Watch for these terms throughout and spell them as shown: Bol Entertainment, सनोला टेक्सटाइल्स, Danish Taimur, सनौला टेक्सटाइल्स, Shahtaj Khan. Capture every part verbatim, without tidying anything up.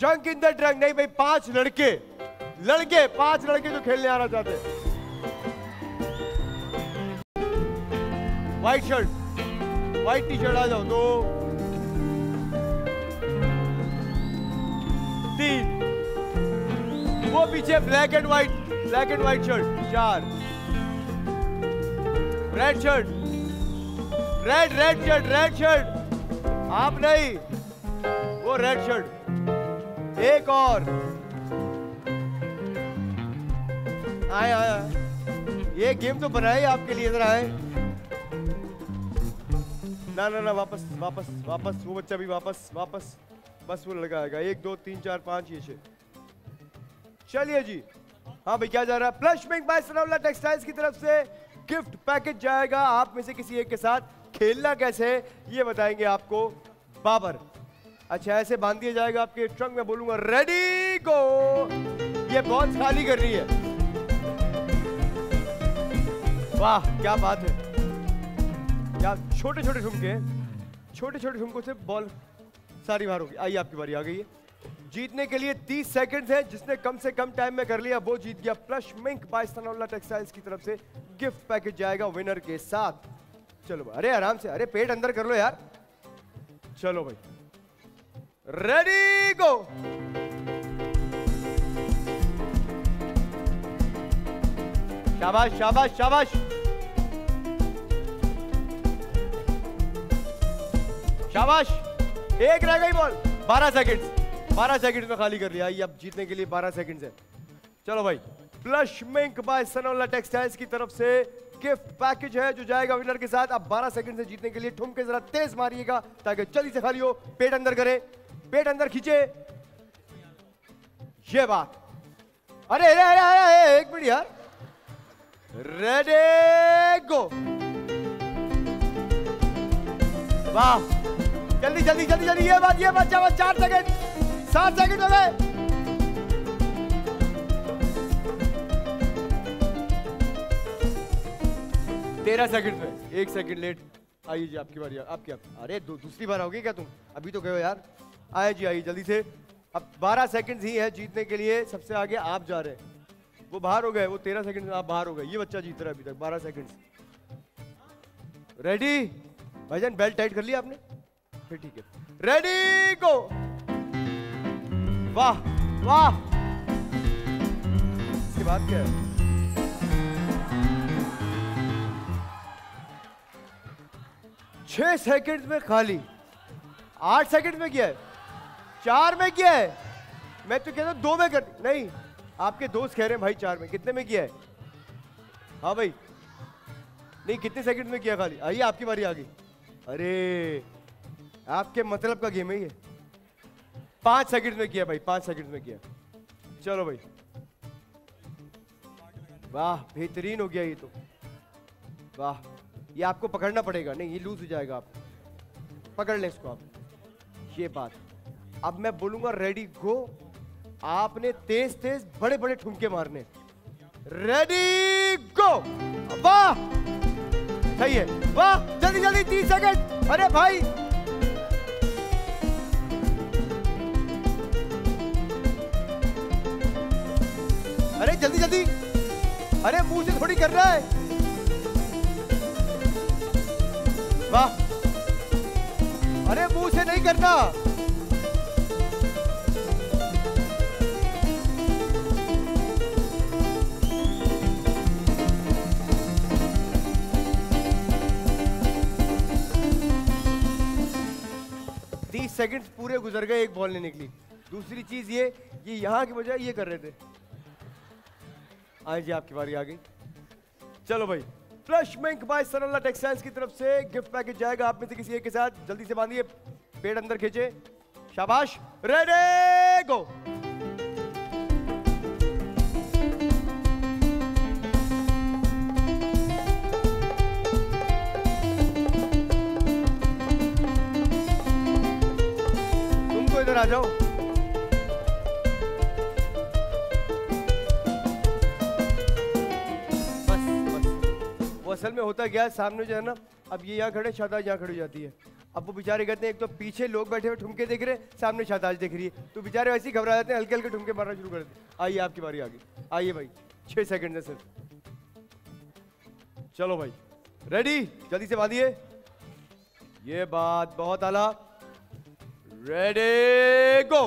Junk in the drunk नहीं भाई, पांच लड़के लड़के पांच लड़के जो खेलने आना चाहते। White shirt white T shirt आ जाओ। दो तीन, वो पीछे black and white black and white shirt. चार red shirt red red shirt red shirt आप नहीं, वो रेड शर्ट। एक और आया आया, ये गेम तो बनाए आपके लिए। इधर आए, ना ना ना वापस वापस वापस, वो बच्चा भी वापस वापस, बस वो लड़का आएगा। एक दो तीन चार पांच, ये छह। चलिए जी, हाँ भाई क्या जा रहा है? Blush mink by सनौला टेक्सटाइल्स की तरफ से गिफ्ट पैकेज जाएगा। आप में से किसी एक के साथ खेलना कैसे है ये बताएंगे आपको बाबर। अच्छा ऐसे बांध दिया जाएगा आपके ट्रंक में, बोलूंगा रेडी गो। ये बॉक्स खाली कर रही है, वाह क्या बात है। क्या छोटे छोटे ठुमके, छोटे छोटे ठुमकों से बॉल सारी बाहर होगी। आइए आपकी बारी आ गई है। जीतने के लिए तीस सेकंड्स हैं, जिसने कम से कम टाइम में कर लिया वो जीत गया। Plus mink by सनौला टेक्सटाइल्स की तरफ से गिफ्ट पैकेज जाएगा विनर के साथ। चलो अरे आराम से, अरे पेट अंदर कर लो यार। चलो भाई रेडी गो। शाबाश शाबाश शाबाश शाबाश। एक रह गई बॉल। बारह सेकंड्स, बारह सेकंड में खाली कर लिया। आइए अब जीतने के लिए बारह सेकंड्स है। चलो भाई, blush mink by सनौला टेक्सटाइल्स की तरफ से गिफ्ट पैकेज है जो जाएगा विनर के साथ। अब बारह सेकंड से जीतने के लिए ठुमके जरा तेज मारिएगा ताकि जल्दी से खाली हो। पेट अंदर करे, पेट अंदर खींचे, ये बात। अरे अरे अरे अरे एक मिनट यार। Ready go. वाह जल्दी जल्दी जल्दी जल्दी, ये बात ये बात। चार चार सेकंड, सात सेकंड हो गए। तेरह सेकंड में, एक सेकंड लेट। आइए जी आपकी बार यार, आपकी आप। अरे दू, दूसरी बार आओगे क्या तुम? अभी तो गए हो यार। आए जी आइए जल्दी से। अब बारह सेकंड ही है जीतने के लिए। सबसे आगे आप जा रहे हैं, वो बाहर हो गए। वो तेरह सेकंड में आप बाहर हो गए। ये बच्चा जीत रहा है अभी तक बारह सेकंड। रेडी भाईजान, बेल्ट टाइट कर लिया आपने? फिर ठीक है, रेडी गो। वाह वाह, इसके बाद क्या है? छह सेकंड में खाली। आठ सेकंड में किया है, चार में किया है। मैं तो कहता हूँ दो में कर, नहीं आपके दोस्त कह रहे हैं भाई चार में। कितने में किया है? हाँ भाई नहीं, कितने सेकंड में किया खाली? आइए आपकी बारी आ गई। अरे आपके मतलब का गेम है ये। पांच सेकंड में किया भाई, पांच सेकंड में किया। चलो भाई वाह, बेहतरीन हो गया ये तो। वाह ये आपको पकड़ना पड़ेगा, नहीं ये लूज हो जाएगा। आप पकड़ ले इसको आप, ये बात। अब मैं बोलूंगा रेडी गो, आपने तेज तेज बड़े बड़े ठुमके मारने। Ready go. वाह सही है, वाह जल्दी जल्दी तीस सेकंड। अरे भाई अरे जल्दी जल्दी, अरे मुंह से थोड़ी कर रहा है। वाह अरे मुंह से नहीं करना। तीस सेकंड पूरे गुजर गए, एक बॉल नहीं निकली। दूसरी चीज ये ये यहां की बजाय ये कर रहे थे। आज जी आपकी बारी आ गई। चलो भाई, blush mink by सनौला टेक्सटाइल्स की तरफ से गिफ्ट पैकेज जाएगा आप में से किसी एक के साथ। जल्दी से बांधिए, पेट अंदर खींचे। शाबाश रेडी गो। तुमको इधर आ जाओ। असल में होता क्या है, सामने जो है ना, अब ये यहाँ खड़े, शादा यहाँ खड़ी हो जाती है। अब वो बेचारे कहते हैं, एक तो पीछे लोग बैठे हुए ठुमके देख रहे हैं, सामने शाताज देख रही है, तो बेचारे वैसे ही घबरा जाते हैं, हल्के हल्के ठुमके मारना शुरू कर देते हैं। आइए आपकी बारी, आगे आइए भाई, छः सेकंड है सिर्फ। चलो भाई रेडी, जल्दी से बांधिए। ये बात बहुत आला। Ready go.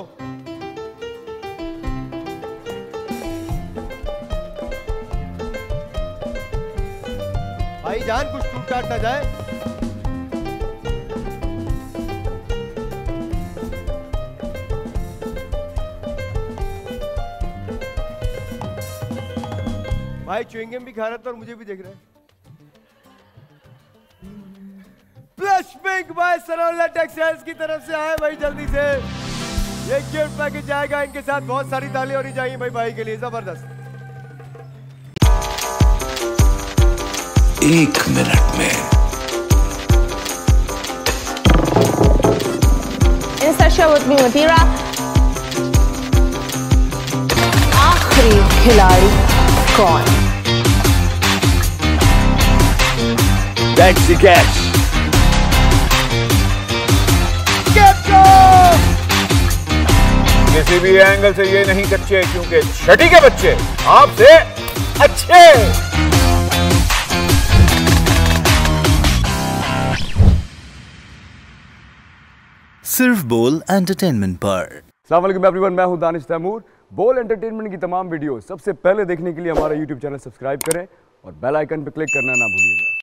भाई जान कुछ टूट टाट ना जाए। भाई च्युइंगम भी खा रहा था और मुझे भी देख रहा है। Blush mink by सनोला टेक्सटाइल्स की तरफ से आए भाई, जल्दी से ये गिफ्ट पैकेज जाएगा इनके साथ। बहुत सारी ताली होनी चाहिए भाई भाई के लिए, जबरदस्त। एक मिनट में इन सशा विद मी मतीरा आखिरी खिलाड़ी कौन? That's the catch. किसी भी एंगल से ये नहीं कच्चे, क्योंकि छठी के बच्चे आपसे अच्छे। सिर्फ बोल एंटरटेनमेंट पर। अस्सलाम वालेकुम एवरीवन, मैं हूं दानिश तैमूर। बोल एंटरटेनमेंट की तमाम वीडियो सबसे पहले देखने के लिए हमारा यूट्यूब चैनल सब्सक्राइब करें और बेल आइकन पर क्लिक करना ना भूलिएगा।